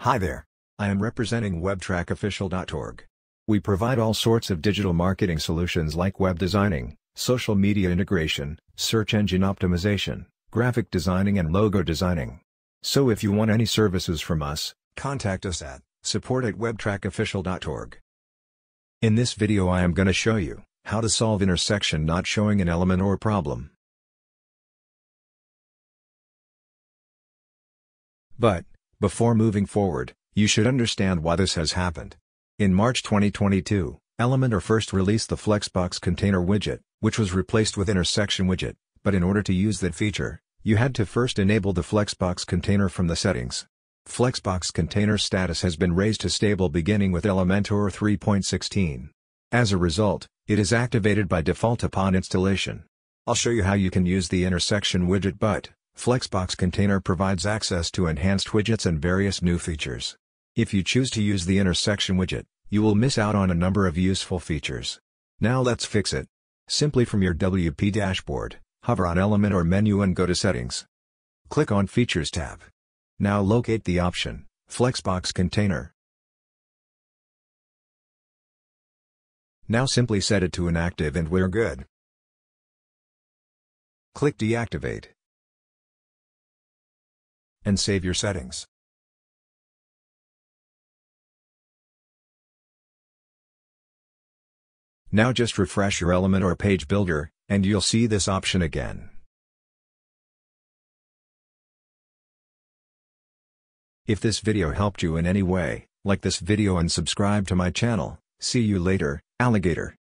Hi there, I am representing WebTrackOfficial.org. We provide all sorts of digital marketing solutions like web designing, social media integration, search engine optimization, graphic designing and logo designing. So if you want any services from us, contact us at support@webtrackofficial.org. In this video I am going to show you how to solve intersection not showing an Elementor problem. But before moving forward, you should understand why this has happened. In March 2022, Elementor first released the Flexbox Container widget, which was replaced with Intersection widget, but in order to use that feature, you had to first enable the Flexbox Container from the settings. Flexbox Container status has been raised to stable beginning with Elementor 3.16. As a result, it is activated by default upon installation. I'll show you how you can use the Intersection widget, but Flexbox Container provides access to enhanced widgets and various new features. If you choose to use the Intersection widget, you will miss out on a number of useful features. Now let's fix it. Simply from your WP dashboard, hover on Elementor menu and go to Settings. Click on Features tab. Now locate the option, Flexbox Container. Now simply set it to inactive and we're good. Click Deactivate and save your settings. Now just refresh your Elementor page builder, and you'll see this option again. If this video helped you in any way, like this video and subscribe to my channel. See you later, alligator.